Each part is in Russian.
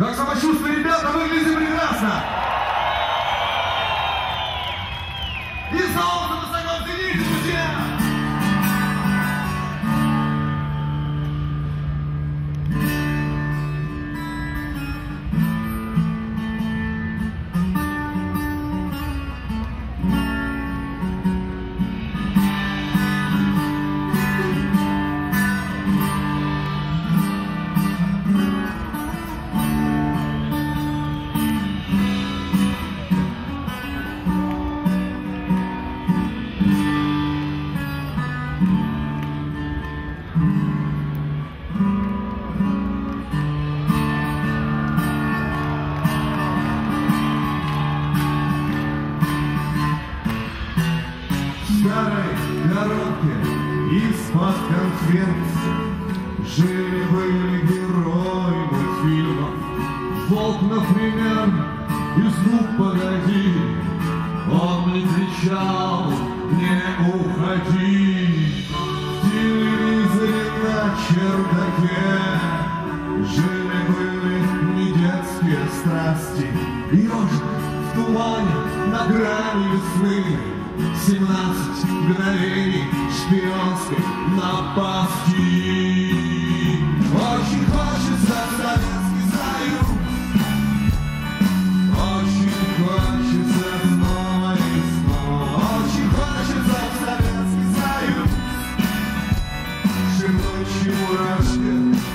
Как самочувствие, ребята, выглядит прекрасно. И солнце высоко в зените, друзья. Из-под конфет жили-были герои мультфильмов. Волк, например, из «Ну, погоди». Он не кричал: не уходи. В телевизоре на чердаке жили-были недетские страсти. Ёжик в тумане на грани весны, 17 мгновений шпионской напасти. Очень хочется в Советский Союз, очень хочется снова и снова, очень хочется в Советский Союз. Шипучие мурашки,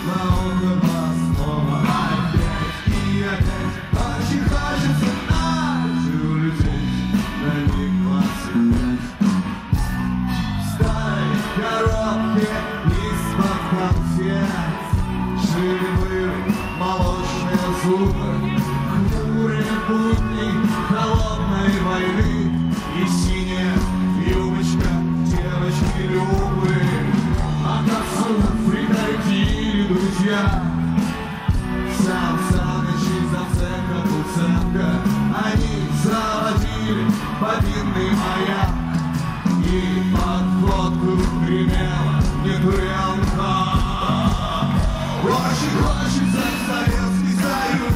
наука основа, опять и опять. Очень хочется ночью улететь на них. Жили-были молочные зубы, хмурые путни холодной войны и синяя юбочка девочки Любы. А отцу приходили друзья Сам Саныч и Заценка Туценко. Они заводили повинный маяк, и под водку гремела нетурянка. Очень хочется в Советский Союз,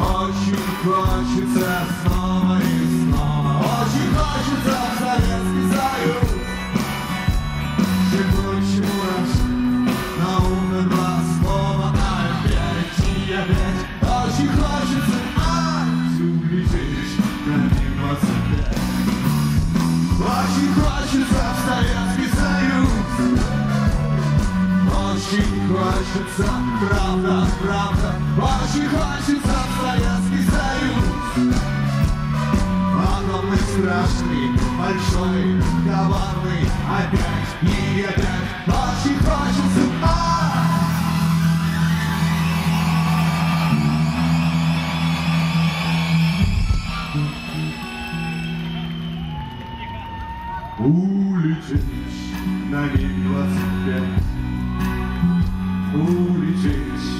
очень хочется снова и снова, очень хочется в Советский Союз. Жигучий мурашек, наука два слова, опять и опять. Очень хочется ночью улететь на Ми-25. Очень хочется в Советский Союз. Очень хочется, правда, правда, очень хочется в Советский Союз. Огромный, страшный, большой, коварный, опять и опять. Очень хочется, улететь на Ми-25. Улететь